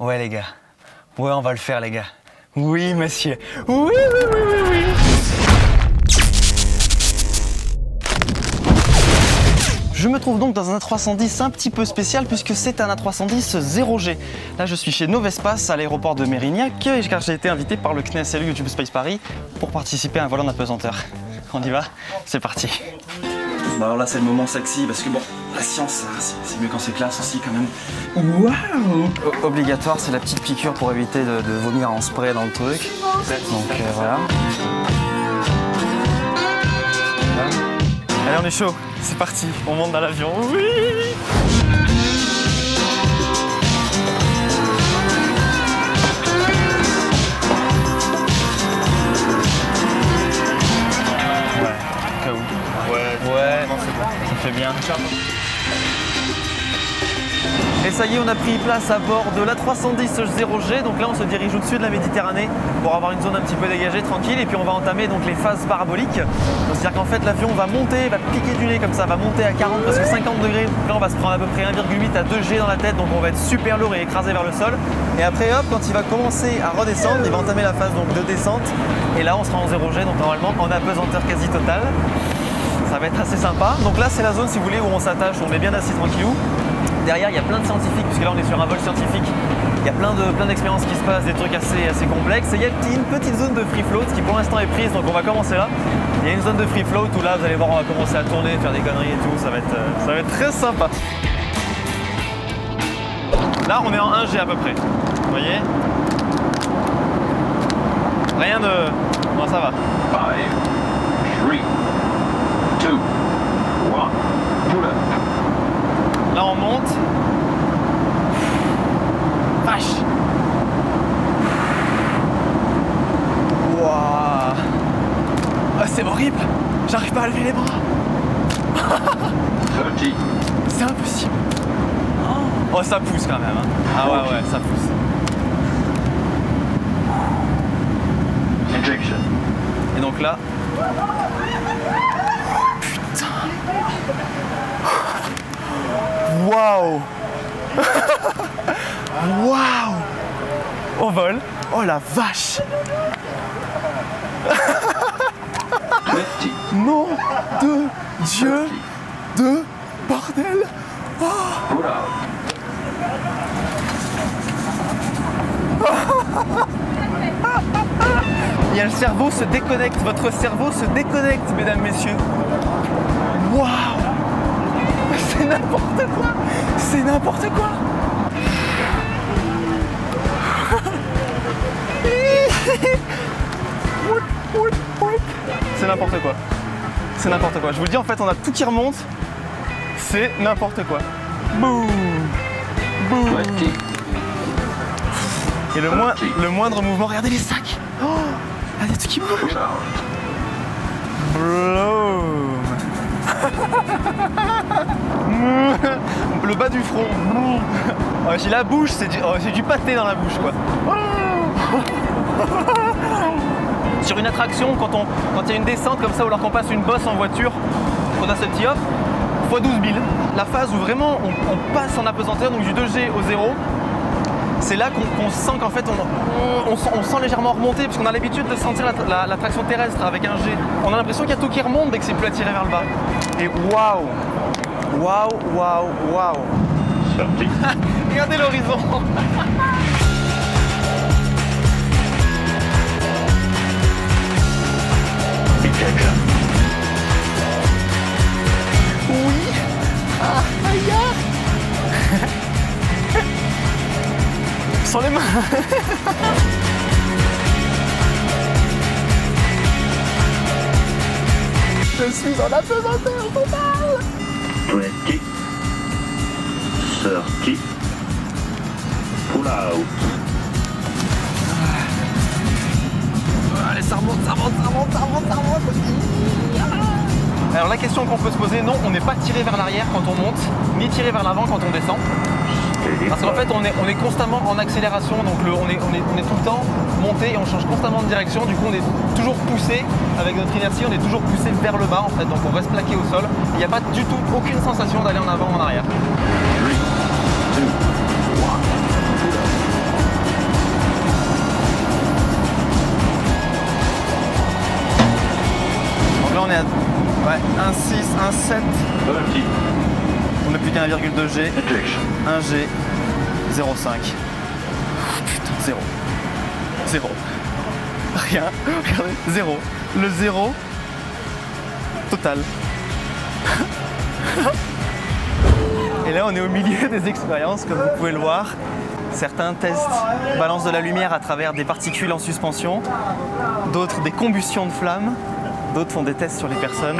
Ouais les gars, ouais on va le faire les gars. Oui monsieur, oui oui oui oui oui. Je me trouve donc dans un A310 un petit peu spécial puisque c'est un A310 0G. Là je suis chez Novespace à l'aéroport de Mérignac car j'ai été invité par le CNES et le YouTube Space Paris pour participer à un volant d'apesanteur. On y va, c'est parti. Bah alors là c'est le moment sexy parce que bon, la science c'est mieux quand c'est classe aussi quand même. Waouh! Obligatoire, c'est la petite piqûre pour éviter de vomir en spray dans le truc. Donc voilà. Allez, on est chaud, c'est parti, on monte dans l'avion, oui! Ouais, cas où. Ouais, non, c'est bon, ça fait bien. Et ça y est, on a pris place à bord de l'A310 0G, donc là on se dirige au-dessus de la Méditerranée pour avoir une zone un petit peu dégagée, tranquille, et puis on va entamer donc les phases paraboliques. C'est-à-dire qu'en fait l'avion va monter, va piquer du nez comme ça, va monter à 40, presque 50 degrés, donc là on va se prendre à peu près 1,8 à 2G dans la tête, donc on va être super lourd et écrasé vers le sol. Et après hop, quand il va commencer à redescendre, il va entamer la phase donc, de descente, et là on sera en 0G, donc normalement en apesanteur quasi totale. Ça va être assez sympa. Donc là c'est la zone si vous voulez où on s'attache, on est bien assis tranquillou. Derrière, il y a plein de scientifiques, puisque là on est sur un vol scientifique, il y a plein d'expériences qui se passent, des trucs assez complexes. Et il y a une petite zone de free float qui pour l'instant est prise, donc on va commencer là. Il y a une zone de free float où là vous allez voir, on va commencer à tourner, faire des conneries et tout, ça va être très sympa. Là on est en 1G à peu près, vous voyez. Rien de... Bon ça va. 5, 3, 2, 1, pull up. Là on monte. Vache. Waouh. Oh, c'est horrible. J'arrive pas à lever les bras. C'est impossible. Oh ça pousse quand même. Hein. Ah ouais ça pousse. Injection. Et donc là. Putain. Waouh! Waouh! On vole! Oh la vache! Nom de Dieu de bordel! Oh. Il y a le cerveau se déconnecte, votre cerveau se déconnecte, mesdames, messieurs! Waouh! C'est n'importe quoi! C'est n'importe quoi! C'est n'importe quoi! C'est n'importe quoi! Je vous le dis, en fait, on a tout qui remonte. C'est n'importe quoi! Boum! Boum! Et le moindre mouvement, regardez les sacs! Oh! Ah, il y a tout qui bouge! Bloom! Le bas du front. Oh, j'ai la bouche, c'est du pâté dans la bouche quoi. Sur une attraction, quand il y a une descente comme ça, ou alors qu'on passe une bosse en voiture, on a ce petit hop, x 12 000. La phase où vraiment on passe en apesanteur, donc du 2G au 0, c'est là qu'on sent qu'en fait on sent légèrement remonter, parce qu'on a l'habitude de sentir la traction terrestre avec un G. On a l'impression qu'il y a tout qui remonte dès que c'est plus attiré vers le bas. Et waouh! Waouh, waouh, waouh! Regardez l'horizon! Oui! Ah, aïe! Sans les mains! Je suis en apesanteur total! 20, 30, pull out. Allez, ça remonte. Alors la question qu'on peut se poser, non, on n'est pas tiré vers l'arrière quand on monte, ni tiré vers l'avant quand on descend. Parce qu'en fait, on est constamment en accélération, donc on est tout le temps monté et on change constamment de direction. Du coup, on est toujours poussé, avec notre inertie, on est toujours poussé vers le bas en fait. Donc on reste plaqué au sol. Il n'y a pas du tout aucune sensation d'aller en avant ou en arrière. 3, 2, 1. 1, 6, 1, 7. On a plus qu'un 1,2G. 1G. 0,5. Putain, 0. 0. Rien. Regardez. 0. Le 0. Total. Et là, on est au milieu des expériences, comme vous pouvez le voir. Certains testent balance de la lumière à travers des particules en suspension, d'autres des combustions de flammes, d'autres font des tests sur les personnes.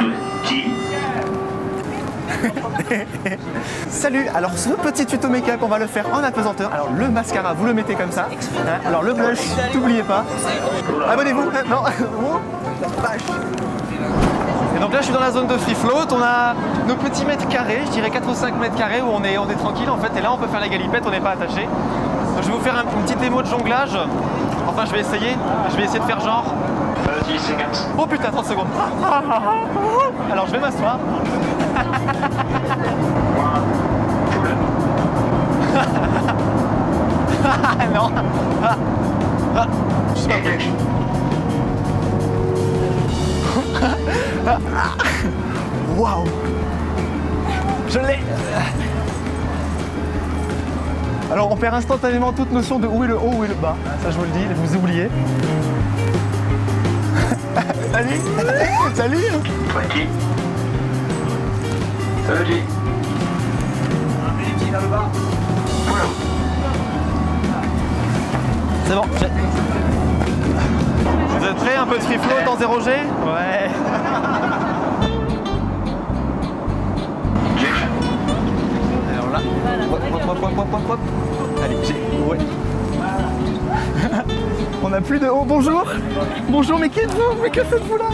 Salut, alors ce petit tuto make-up, on va le faire en apesanteur. Alors le mascara, vous le mettez comme ça. Alors le blush, n'oubliez pas. Abonnez-vous. Non, et donc là je suis dans la zone de free float, on a nos petits mètres carrés, je dirais 4 ou 5 mètres carrés où on est tranquille en fait, et là on peut faire la galipette, on n'est pas attaché. Donc, je vais vous faire une petite démo de jonglage, enfin je vais essayer de faire genre... Oh putain, 30 secondes. Alors je vais m'asseoir. Non. Je sais pas. Waouh, je l'ai. Alors on perd instantanément toute notion de où est le haut, où est le bas. Ça je vous le dis, vous oubliez. Salut. Salut. Salut. C'est bon. Vous êtes prêts? Un peu de free float en 0G? Ouais. Alors là, hop, hop, hop, hop, hop. Allez, j'ai... Ouais. On n'a plus de... Oh, bonjour. Bonjour, mais qui êtes-vous? Mais que faites-vous là?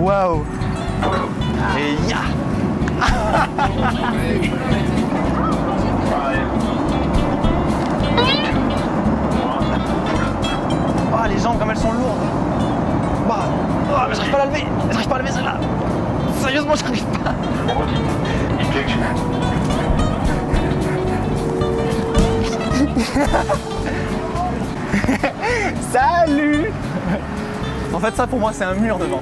Waouh. Et ya. Oh, les jambes comme elles sont lourdes. Oh, mais j'arrive pas à la lever. J'arrive pas à la lever celle-là. Sérieusement, j'arrive pas. Salut. En fait, ça pour moi, c'est un mur devant.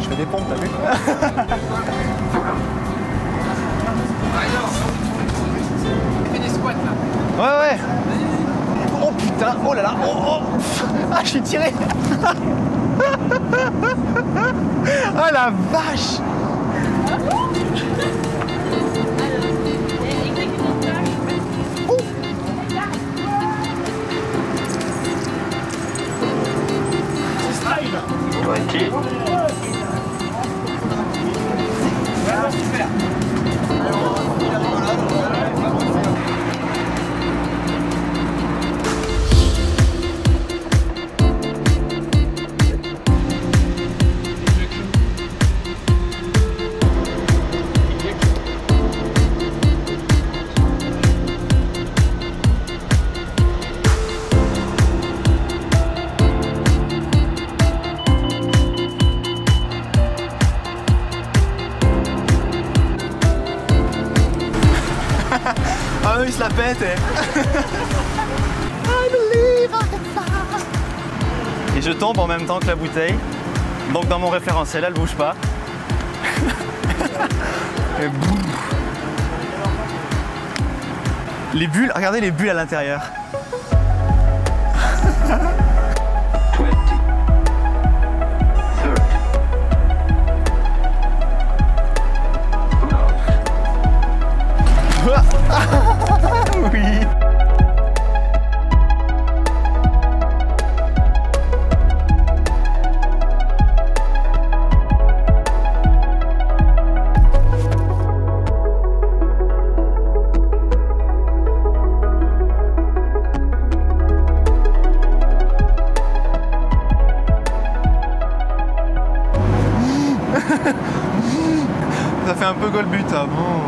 Je fais des pompes, t'as vu? Fais des squats là. Ouais, ouais. Oh putain, oh là là, oh, oh. Ah, je suis tiré. Ah la vache. Ah eux ils se la pètent. Et je tombe en même temps que la bouteille. Donc dans mon référentiel elle bouge pas. Et boum. Les bulles, regardez les bulles à l'intérieur. Oui. Ça fait un peu golbut, hein. Oh.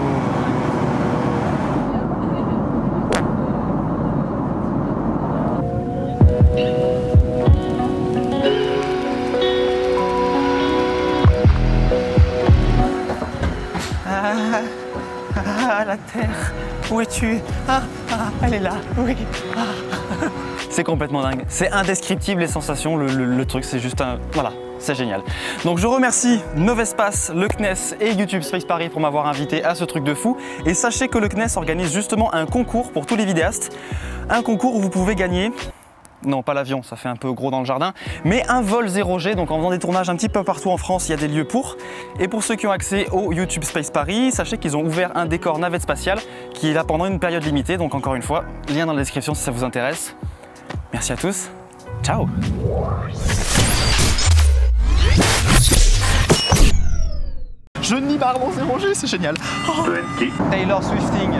Ah, la Terre, où es-tu? Elle est là, oui. C'est complètement dingue, c'est indescriptible les sensations, le truc, c'est juste un... Voilà, c'est génial. Donc je remercie Novespace, le CNES et YouTube Space Paris pour m'avoir invité à ce truc de fou. Et sachez que le CNES organise justement un concours pour tous les vidéastes, un concours où vous pouvez gagner... Non, pas l'avion, ça fait un peu gros dans le jardin, mais un vol 0G, donc en faisant des tournages un petit peu partout en France, il y a des lieux pour. Et pour ceux qui ont accès au YouTube Space Paris, sachez qu'ils ont ouvert un décor navette spatiale qui est là pendant une période limitée, donc encore une fois, lien dans la description si ça vous intéresse. Merci à tous, ciao! Je n'y barre mon 0G, c'est génial! Oh. Taylor Swifting.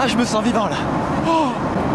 Ah, je me sens vivant là. Oh.